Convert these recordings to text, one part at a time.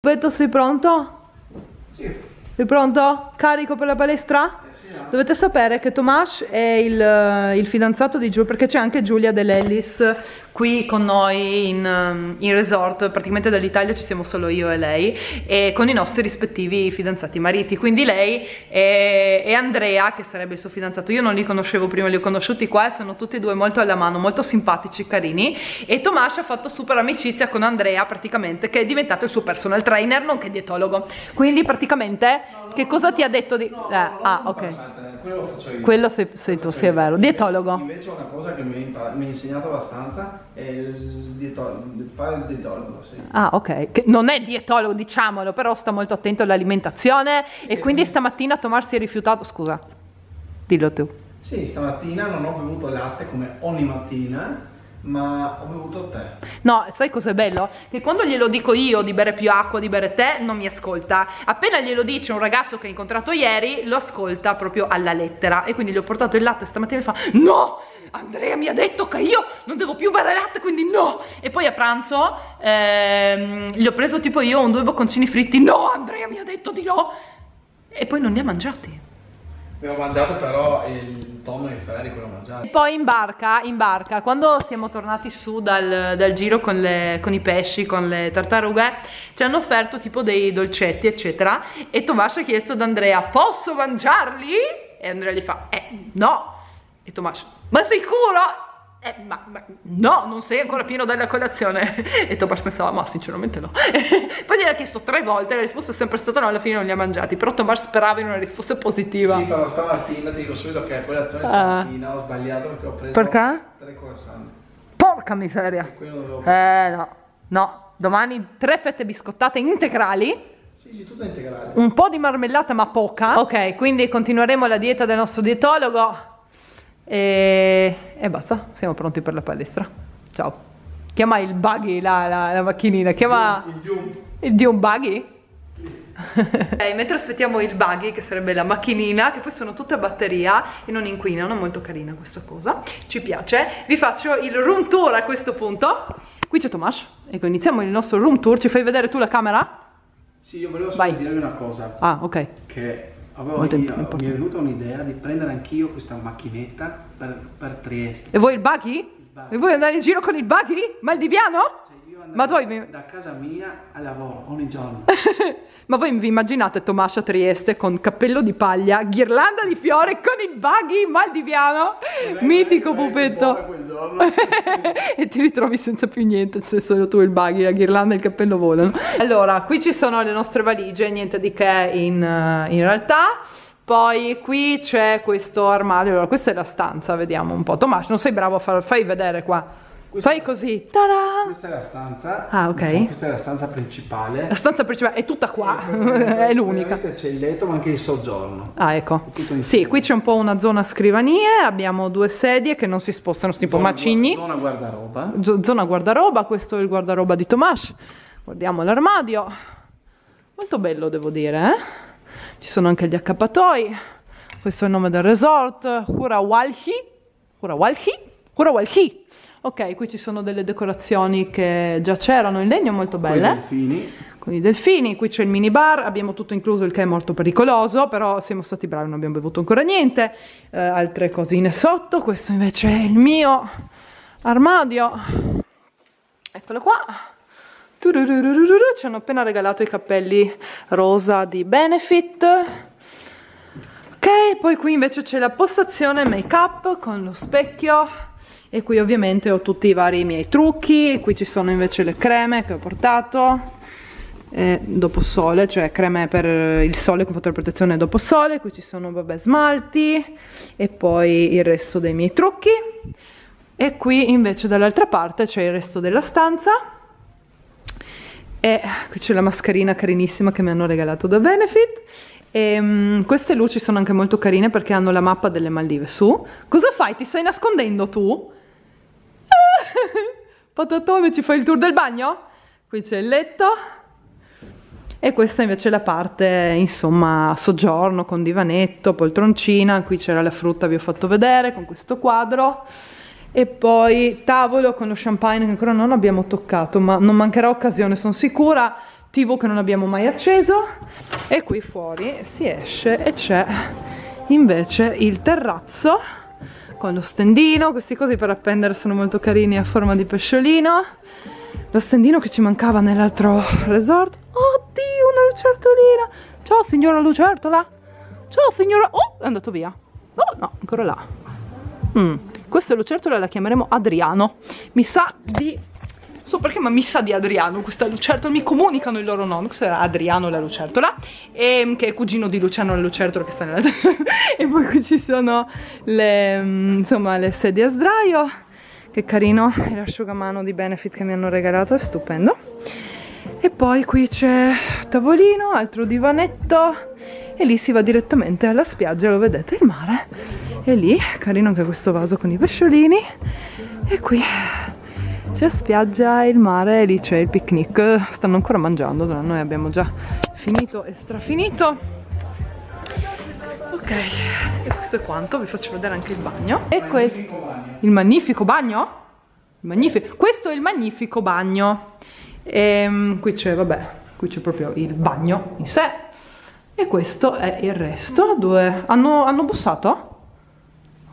Roberto, sei pronto? Sì. Sei pronto? Carico per la palestra? Sì, no? Dovete sapere che Tomasz è il fidanzato di Giulia, perché c'è anche Giulia De Lellis qui con noi in resort. Praticamente dall'Italia ci siamo solo io e lei, e con i nostri rispettivi fidanzati mariti. Quindi lei e Andrea, che sarebbe il suo fidanzato. Io non li conoscevo prima, li ho conosciuti qua e sono tutti e due molto alla mano, molto simpatici, carini. E Tomasz ha fatto super amicizia con Andrea, praticamente, che è diventato il suo personal trainer, nonché dietologo. Quindi praticamente ok. Quello faccio io. Quello sei tu, sì, è vero. Dietologo. Invece una cosa che mi ha insegnato abbastanza è fare il dietologo, sì. Ah, ok. Che non è dietologo, diciamolo, però sta molto attento all'alimentazione, e quindi stamattina Tomasz si è rifiutato, scusa, dillo tu. Sì, stamattina non ho bevuto latte come ogni mattina, ma ho bevuto tè. No, sai cos'è bello? Che quando glielo dico io di bere più acqua, di bere tè, non mi ascolta. Appena glielo dice un ragazzo che ho incontrato ieri, lo ascolta proprio alla lettera. E quindi gli ho portato il latte stamattina e fa: no! Andrea mi ha detto che io non devo più bere latte, quindi no! E poi a pranzo gli ho preso tipo io un 2 bocconcini fritti. No, Andrea mi ha detto di no! E poi non li ha mangiati. Abbiamo mangiato però il tonno in ferri, quello mangiato. E poi in barca, quando siamo tornati su dal giro con i pesci, con le tartarughe, ci hanno offerto tipo dei dolcetti, eccetera. E Tomasz ha chiesto ad Andrea: posso mangiarli? E Andrea gli fa: no. E Tomasz: ma sicuro? Ma no, non sei ancora pieno della colazione. E Tomasz pensava: ma sinceramente no. Poi gli ha chiesto 3 volte, la risposta è sempre stata no, alla fine non li ha mangiati. Però Tomasz sperava in una risposta positiva. Sì, però stamattina ti dico subito che a colazione stamattina ho sbagliato, perché ho preso 3 croissant. Porca miseria. E quello dovevo fare. No, domani 3 fette biscottate integrali. Sì, tutto integrale. Un po' di marmellata, ma poca. Ok, quindi continueremo la dieta del nostro dietologo. E basta, siamo pronti per la palestra. Ciao. Chiama il buggy, la macchinina. Chiama il Dune Buggy? Sì. Mentre aspettiamo il buggy, che sarebbe la macchinina, che poi sono tutte a batteria e non inquinano, è molto carina questa cosa, ci piace. Vi faccio il room tour a questo punto. Qui c'è Tomasz, ecco, iniziamo il nostro room tour. Ci fai vedere tu la camera? Sì, io volevo solo dirvi una cosa. Ah, ok. Che mi è venuta un'idea di prendere anch'io questa macchinetta per Trieste. E vuoi il buggy? E vuoi andare in giro con il buggy? Maldiviano? Cioè io da casa mia al lavoro ogni giorno. Ma voi vi immaginate Tomasz a Trieste con cappello di paglia, ghirlanda di fiori, con il buggy maldiviano? Mitico pupetto. Quel giorno. E ti ritrovi senza più niente, se solo tu il buggy, la ghirlanda e il cappello volano. Allora, qui ci sono le nostre valigie, niente di che in realtà. Poi qui c'è questo armadio. Allora, questa è la stanza, vediamo un po'. Tomasz, non sei bravo a fai vedere qua. Fai così. Tada! Questa è la stanza. Ah, ok. Diciamo, questa è la stanza principale. La stanza principale è tutta qua, è l'unica. C'è il letto, ma anche il soggiorno. Ah, ecco. Sì, qui c'è un po' una zona scrivanie, abbiamo 2 sedie che non si spostano, tipo zona, macigni. Zona guardaroba. Zona guardaroba, questo è il guardaroba di Tomasz. Guardiamo l'armadio. Molto bello, devo dire, eh? Ci sono anche gli accappatoi. Questo è il nome del resort, Hurawalhi. Ok, qui ci sono delle decorazioni che già c'erano in legno, molto belle, con i delfini. Qui c'è il minibar, abbiamo tutto incluso, il che è molto pericoloso, però siamo stati bravi, non abbiamo bevuto ancora niente. Altre cosine sotto. Questo invece è il mio armadio, eccolo qua. Ci hanno appena regalato i cappelli rosa di Benefit. Ok, poi qui invece c'è la postazione make up con lo specchio, e qui ovviamente ho tutti i vari miei trucchi. E qui ci sono invece le creme che ho portato dopo sole, cioè creme per il sole con fattore protezione dopo sole. Qui ci sono, vabbè, smalti e poi il resto dei miei trucchi. E qui invece dall'altra parte c'è il resto della stanza. E qui c'è la mascherina carinissima che mi hanno regalato da Benefit. E queste luci sono anche molto carine perché hanno la mappa delle Maldive su. Cosa fai? Ti stai nascondendo tu? Patatone, ci fai il tour del bagno? Qui c'è il letto. E questa invece è la parte, insomma, soggiorno, con divanetto, poltroncina. Qui c'era la frutta, vi ho fatto vedere, con questo quadro. E poi tavolo con lo champagne che ancora non abbiamo toccato, ma non mancherà occasione, sono sicura. TV che non abbiamo mai acceso, e qui fuori si esce e c'è invece il terrazzo con lo stendino. Questi cosi per appendere sono molto carini, a forma di pesciolino. Lo stendino che ci mancava nell'altro resort. Oddio, una lucertolina! Ciao signora lucertola! Ciao signora... Oh, è andato via! Oh, no, ancora là. Questa lucertola la chiameremo Adriano. Mi sa di... so perché, ma mi sa di Adriano questa lucertola, mi comunicano il loro nome. Questo era Adriano la lucertola, che è cugino di Luciano la lucertola, che sta nella... E poi qui ci sono le, insomma, le sedie a sdraio. Che carino, è l'asciugamano di Benefit che mi hanno regalato, è stupendo. E poi qui c'è tavolino, altro divanetto, e lì si va direttamente alla spiaggia, lo vedete il mare. E lì, carino anche questo vaso con i pesciolini. E qui c'è spiaggia, il mare, e lì c'è il picnic. Stanno ancora mangiando, però noi abbiamo già finito e strafinito. Ok, e questo è quanto. Vi faccio vedere anche il bagno. E questo, il magnifico bagno? Il magnifico, questo è il magnifico bagno. E qui c'è, vabbè, qui c'è proprio il bagno in sé. E questo è il resto. Due, hanno bussato?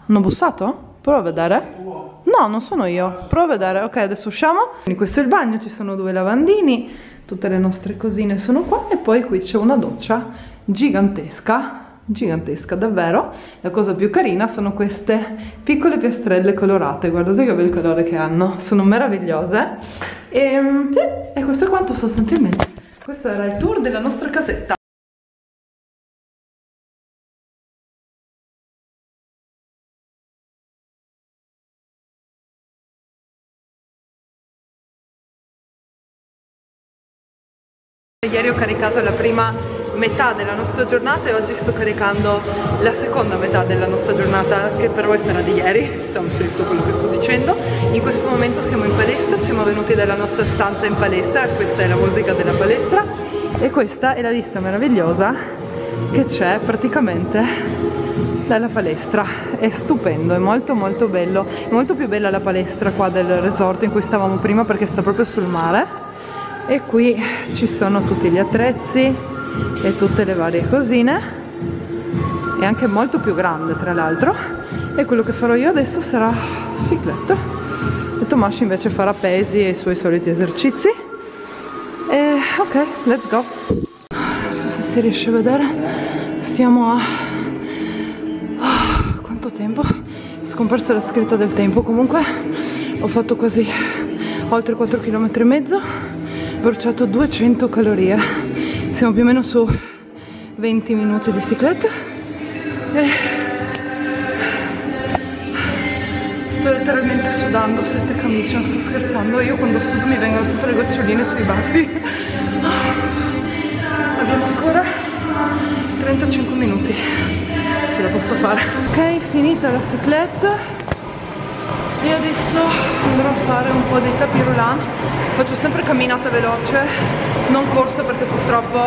Hanno bussato? Prova a vedere. No, non sono io. Prova a vedere. Ok, adesso usciamo. Quindi questo è il bagno, ci sono due lavandini, tutte le nostre cosine sono qua, e poi qui c'è una doccia gigantesca, gigantesca davvero. La cosa più carina sono queste piccole piastrelle colorate, guardate che bel colore che hanno, sono meravigliose. E, sì, e questo è quanto sostanzialmente. Questo era il tour della nostra casetta. Ieri ho caricato la prima metà della nostra giornata e oggi sto caricando la seconda metà della nostra giornata, che per voi sarà di ieri, insomma, senso quello che sto dicendo. In questo momento siamo in palestra, siamo venuti dalla nostra stanza in palestra, questa è la musica della palestra e questa è la vista meravigliosa che c'è praticamente dalla palestra. È stupendo, è molto molto bello, è molto più bella la palestra qua del resort in cui stavamo prima, perché sta proprio sul mare. E qui ci sono tutti gli attrezzi e tutte le varie cosine, è anche molto più grande tra l'altro. E quello che farò io adesso sarà ciclette e Tomasz invece farà pesi e i suoi soliti esercizi. E ok, let's go. Non so se si riesce a vedere, siamo a... oh, quanto tempo? Scomparsa la scritta del tempo. Comunque ho fatto quasi oltre 4 km e mezzo, bruciato 200 calorie, siamo più o meno su 20 minuti di ciclette. Sto letteralmente sudando, 7 camicie, non sto scherzando, io quando sudo mi vengono sempre le goccioline sui baffi. Abbiamo ancora 35 minuti, ce la posso fare. Ok, finita la ciclette. Io adesso andrò a fare un po' di tapis roulant. Faccio sempre camminata veloce, non corsa, perché purtroppo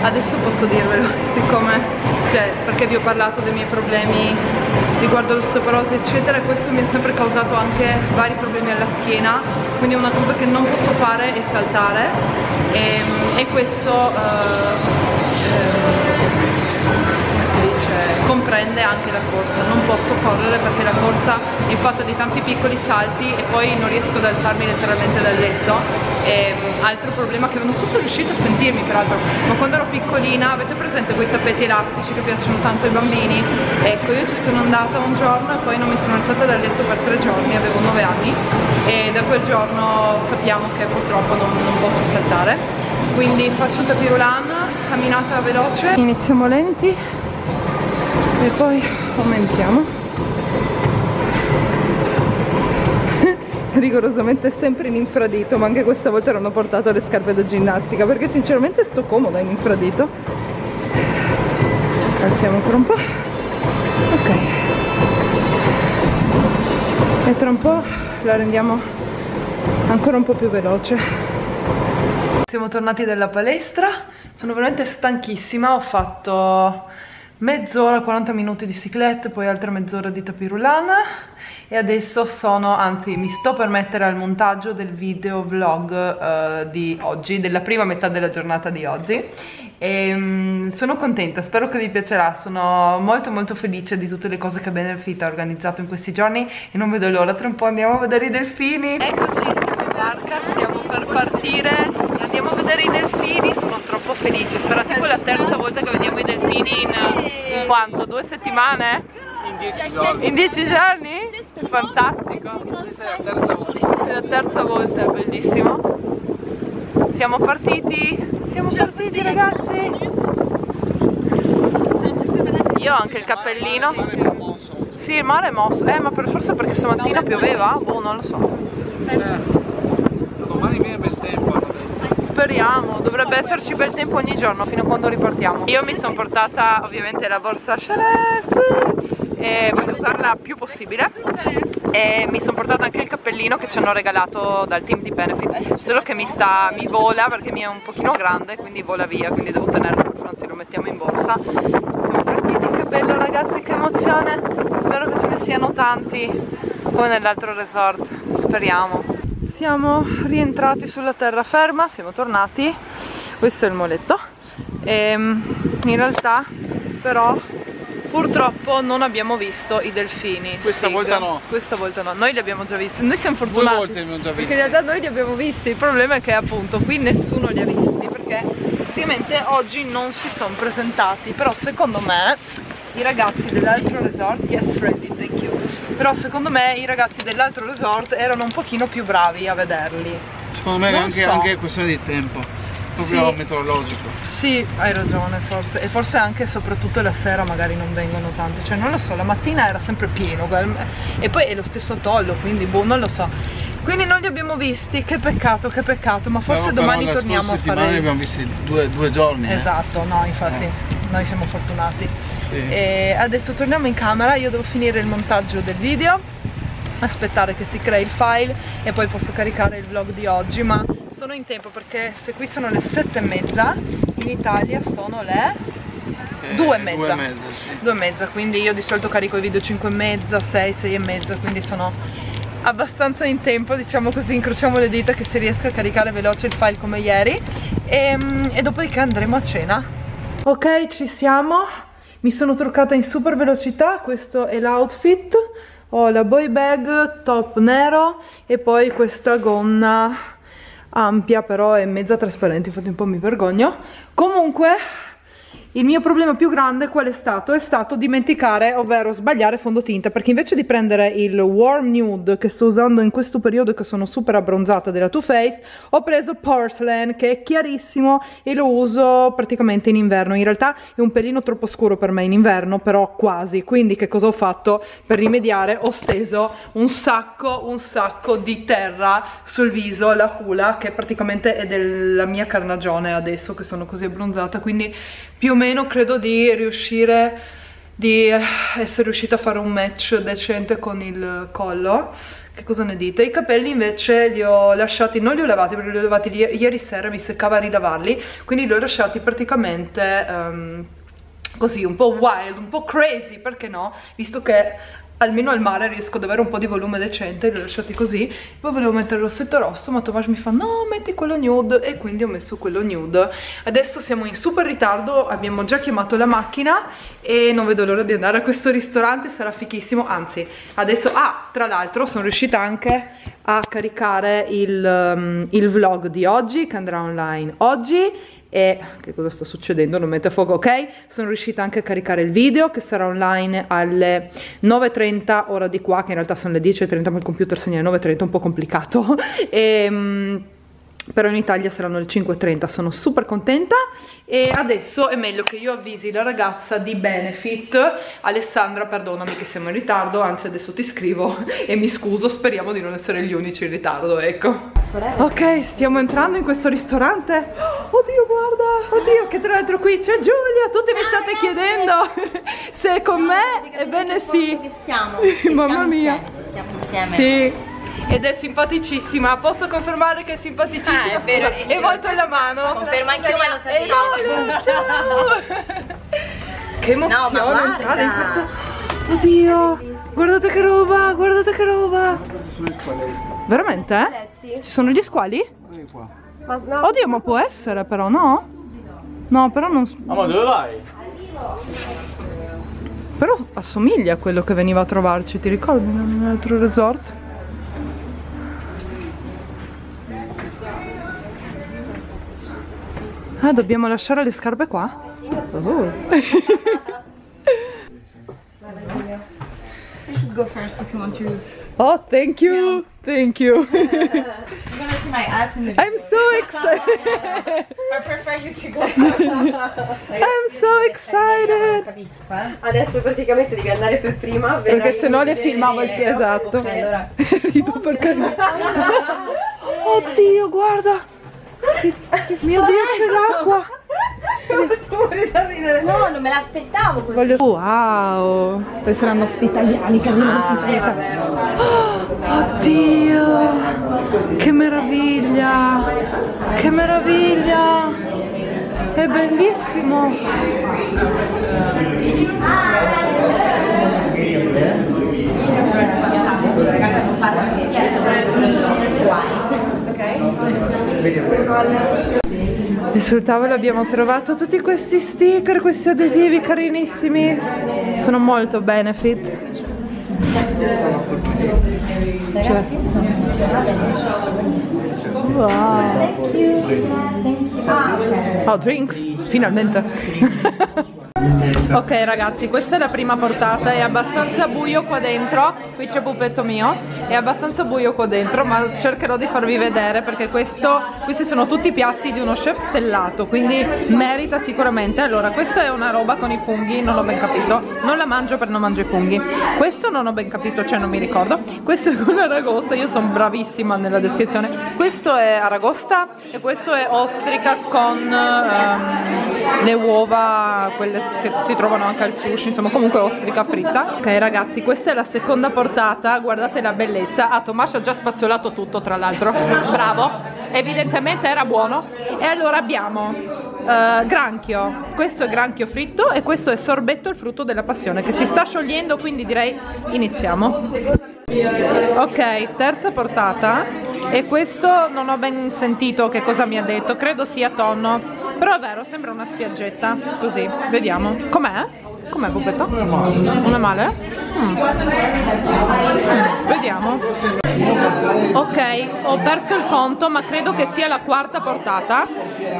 adesso posso dirvelo, siccome, cioè, perché vi ho parlato dei miei problemi riguardo l'osteoporosi eccetera, e questo mi ha sempre causato anche vari problemi alla schiena, quindi una cosa che non posso fare è saltare, e questo comprende anche la corsa. Non posso correre perché la corsa è fatta di tanti piccoli salti e poi non riesco ad alzarmi letteralmente dal letto. E, altro problema che non sono riuscita a sentirmi peraltro, ma quando ero piccolina, avete presente quei tappeti elastici che piacciono tanto ai bambini? Ecco, io ci sono andata un giorno e poi non mi sono alzata dal letto per 3 giorni, avevo 9 anni, e da quel giorno sappiamo che purtroppo non posso saltare. Quindi faccio un tapis roulant, camminata veloce, iniziamo lenti e poi aumentiamo. Rigorosamente sempre in infradito, ma anche questa volta non ho portato le scarpe da ginnastica perché sinceramente sto comoda in infradito. Alziamo ancora un po'. Ok, e tra un po' la rendiamo ancora un po' più veloce. Siamo tornati dalla palestra, sono veramente stanchissima, ho fatto mezz'ora, 40 minuti di ciclette, poi altra mezz'ora di tapis roulant. E adesso mi sto per mettere al montaggio del video vlog di oggi, della prima metà della giornata di oggi. E sono contenta, spero che vi piacerà. Sono molto molto felice di tutte le cose che Benefit ha organizzato in questi giorni e non vedo l'ora. Tra un po' andiamo a vedere i delfini. Eccoci, siamo in barca, stiamo per partire, andiamo a vedere i delfini. Sono troppo felice, sarà tipo la terza volta che vediamo i delfini in quanto? 2 settimane? In 10 giorni. In 10 giorni? Fantastico. Questa è la terza volta, è bellissimo. Siamo partiti. Siamo partiti, ragazzi! Io ho anche il cappellino. Sì, il mare è mosso. Ma forse perché stamattina pioveva? Boh, non lo so. Domani viene bel tempo. Speriamo, dovrebbe esserci bel tempo ogni giorno fino a quando ripartiamo. Io mi sono portata ovviamente la borsa Chanel e voglio usarla più possibile. E mi sono portata anche il cappellino che ci hanno regalato dal team di Benefit, solo che mi vola perché mi è un pochino grande, quindi vola via, quindi devo tenerlo, anzi lo mettiamo in borsa. Siamo partiti, che bello ragazzi, che emozione, spero che ce ne siano tanti come nell'altro resort, speriamo. Siamo rientrati sulla terraferma, siamo tornati, questo è il muletto, e in realtà però purtroppo non abbiamo visto i delfini. Questa volta no. Questa volta no, noi li abbiamo già visti. Noi siamo fortunati. 2 volte li abbiamo già visti. Perché in realtà noi li abbiamo visti. Il problema è che appunto qui nessuno li ha visti, perché ovviamente oggi non si sono presentati. Però secondo me i ragazzi dell'altro resort, però secondo me i ragazzi dell'altro resort erano un pochino più bravi a vederli. Secondo me anche questione di tempo. Proprio sì, meteorologico. Sì, hai ragione, forse. E forse anche soprattutto la sera magari non vengono tanto. Cioè non lo so, la mattina era sempre pieno. E poi è lo stesso atollo, quindi boh, non lo so. Quindi non li abbiamo visti, che peccato, ma forse domani torniamo a fare. Li abbiamo visti 2 giorni. Esatto, no, infatti noi siamo fortunati. Sì. E adesso torniamo in camera, io devo finire il montaggio del video, aspettare che si crei il file e poi posso caricare il vlog di oggi, ma sono in tempo perché se qui sono le 7:30 in Italia sono le 2:30, sì. 2:30, quindi io di solito carico i video 5:30, 6, 6:30, quindi sono abbastanza in tempo, diciamo così. Incrociamo le dita che si riesca a caricare veloce il file come ieri e dopodiché andremo a cena. Ok, ci siamo, mi sono truccata in super velocità, questo è l'outfit. Ho la boy bag, top nero e poi questa gonna ampia, però è mezza trasparente, infatti un po' mi vergogno. Comunque il mio problema più grande qual è stato? È stato dimenticare, ovvero sbagliare fondotinta, perché invece di prendere il Warm Nude che sto usando in questo periodo che sono super abbronzata della Too Faced, ho preso Porcelain che è chiarissimo e lo uso praticamente in inverno. In realtà è un pelino troppo scuro per me in inverno, però quasi. Quindi che cosa ho fatto per rimediare? Ho steso un sacco di terra sul viso, la hula, che praticamente è della mia carnagione adesso che sono così abbronzata, quindi più o meno credo di essere riuscita a fare un match decente con il collo. Che cosa ne dite? I capelli invece li ho lasciati, non li ho lavati perché li ho lavati ieri sera, mi seccava a rilavarli, quindi li ho lasciati praticamente così, un po' wild, un po' crazy, perché no? Visto che almeno al mare riesco ad avere un po' di volume decente, li ho lasciati così. Poi volevo mettere il rossetto rosso, ma Tomas mi fa no, metti quello nude, e quindi ho messo quello nude. Adesso siamo in super ritardo, abbiamo già chiamato la macchina e non vedo l'ora di andare a questo ristorante, sarà fichissimo. Anzi, adesso, tra l'altro sono riuscita anche a caricare il vlog di oggi che andrà online oggi. E che cosa sta succedendo? Non mette a fuoco, ok? Sono riuscita anche a caricare il video che sarà online alle 9:30 ora di qua, che in realtà sono le 10:30, ma il computer segnala 9:30, un po' complicato. Però in Italia saranno le 5:30, sono super contenta. E adesso è meglio che io avvisi la ragazza di Benefit. Alessandra, perdonami che siamo in ritardo, anzi adesso ti scrivo e mi scuso, speriamo di non essere gli unici in ritardo, ecco. Ok, stiamo entrando in questo ristorante. Oddio, guarda, oddio, che tra l'altro qui c'è Giulia. Tutti mi state chiedendo se è con me, ebbene sì. Mamma mia. Stiamo insieme. Sì. Ed è simpaticissima, posso confermare che è simpaticissima. È vero, è molto la mano. Conferma anch'io, ma lo sapevo. Ciao! Che emozione, no, entrare in questo. Oddio, guardate che roba, guardate che roba. Veramente? Ci sono gli squali? Oddio, ma può essere però, no? No, però non... Ma dove vai? Però assomiglia a quello che veniva a trovarci, ti ricordi? In un altro resort? Ah, dobbiamo lasciare le scarpe qua? You should go first if you want to. Oh, thank you, thank you. You're gonna see my ass in the video. I'm so excited. I prefer you to go. I'm so excited. Adesso praticamente devi andare per prima. Perché se no le filmavo il esatto. Allora. Rido perché no. Oddio, guarda. Mio Dio, c'è l'acqua. No, non me l'aspettavo così. Voglio... Wow, poi saranno sti italiani che vengono oh, oddio, che meraviglia, che meraviglia, è bellissimo. E sul tavolo abbiamo trovato tutti questi sticker, questi adesivi carinissimi. Sono molto Benefit. Cioè. Wow. Oh, drinks, finalmente. Ok ragazzi, questa è la prima portata, è abbastanza buio qua dentro, qui c'è pupetto mio, è abbastanza buio qua dentro, ma cercherò di farvi vedere perché questi sono tutti piatti di uno chef stellato, quindi merita sicuramente. Allora, questa è una roba con i funghi, non l'ho ben capito, non la mangio per non mangio i funghi, questo non ho ben capito, cioè non mi ricordo, questo è con aragosta, io sono bravissima nella descrizione, questo è aragosta e questo è ostrica con le uova, quelle che si trovano anche al sushi, insomma comunque ostrica fritta. Ok ragazzi, questa è la seconda portata, guardate la bellezza. Ah, Tommaso ha già spazzolato tutto tra l'altro, bravo, evidentemente era buono. E allora abbiamo granchio, questo è granchio fritto e questo è sorbetto al frutto della passione che si sta sciogliendo, quindi direi iniziamo. Ok, terza portata. E questo non ho ben sentito che cosa mi ha detto, credo sia tonno, però è vero, sembra una spiaggetta, così, vediamo. Com'è? Com'è pupetto? Non è male? Vediamo. Ok, ho perso il conto, ma credo che sia la quarta portata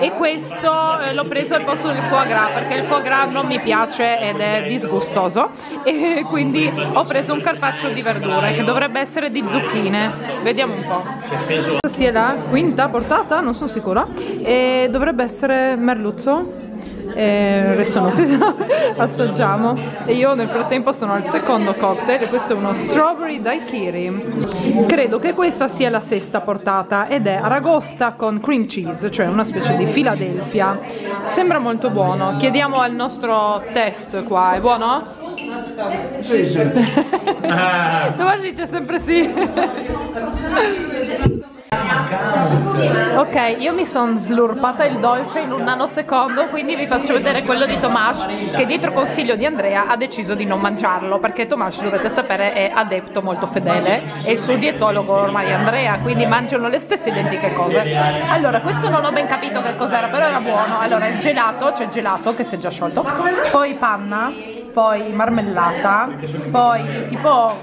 e questo l'ho preso al posto del foie gras perché il foie gras non mi piace ed è disgustoso, e quindi ho preso un carpaccio di verdure che dovrebbe essere di zucchine, vediamo un po'. Questa sia la quinta portata, non sono sicura, e dovrebbe essere merluzzo. Adesso non si sa, assaggiamo. E io nel frattempo sono al secondo cocktail e questo è uno strawberry daiquiri. Credo che questa sia la sesta portata ed è aragosta con cream cheese, cioè una specie di Philadelphia. Sembra molto buono, chiediamo al nostro test qua, è buono? Sì, sì. Dove c'è sempre sì. Ok, io mi sono slurpata il dolce in un nanosecondo, quindi vi faccio vedere quello di Tomasz che dietro consiglio di Andrea ha deciso di non mangiarlo perché Tomasz, dovete sapere, è adepto molto fedele e il suo dietologo ormai è Andrea, quindi mangiano le stesse identiche cose. Allora, questo non ho ben capito che cos'era, però era buono. Allora, il gelato, c'è gelato che si è già sciolto, poi panna, poi marmellata, poi tipo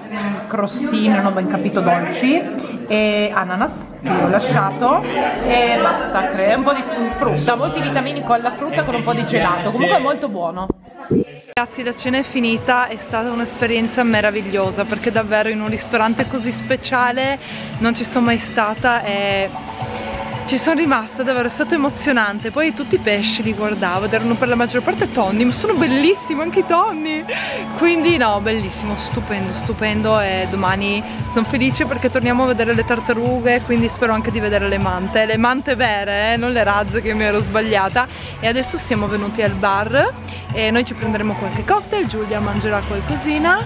crostine, non ho ben capito, dolci, e ananas che ho lasciato e basta, un po' di frutta, molti vitamini con la frutta con un po' di gelato, comunque è molto buono. Ragazzi, la cena è finita, è stata un'esperienza meravigliosa perché davvero in un ristorante così speciale non ci sono mai stata e ci sono rimasta davvero, è stato emozionante. Poi tutti i pesci li guardavo ed erano per la maggior parte tonni, ma sono bellissimi anche i tonni, quindi no, bellissimo, stupendo, stupendo. E domani sono felice perché torniamo a vedere le tartarughe, quindi spero anche di vedere le mante vere, non le razze che mi ero sbagliata. E adesso siamo venuti al bar e noi ci prenderemo qualche cocktail, Giulia mangerà qualcosina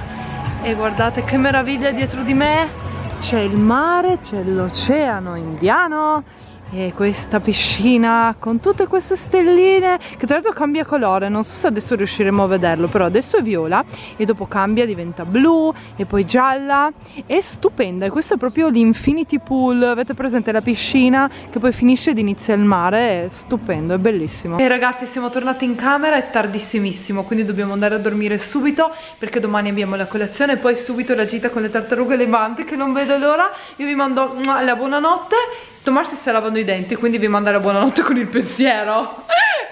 e guardate che meraviglia dietro di me, c'è il mare, c'è l'oceano indiano. E questa piscina con tutte queste stelline, che tra l'altro cambia colore, non so se adesso riusciremo a vederlo, però adesso è viola e dopo cambia, diventa blu e poi gialla. È stupenda, e questo è proprio l'Infinity Pool, avete presente la piscina che poi finisce ed inizia il mare? È stupendo, è bellissimo. E ragazzi, siamo tornati in camera, è tardissimissimo, quindi dobbiamo andare a dormire subito perché domani abbiamo la colazione e poi subito la gita con le tartarughe levanti, che non vedo l'ora. Io vi mando la buonanotte. Tommaso si sta lavando i denti, quindi vi manda la buonanotte con il pensiero.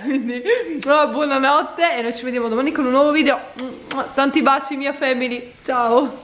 Quindi buonanotte e noi ci vediamo domani con un nuovo video. Tanti baci mia family, ciao!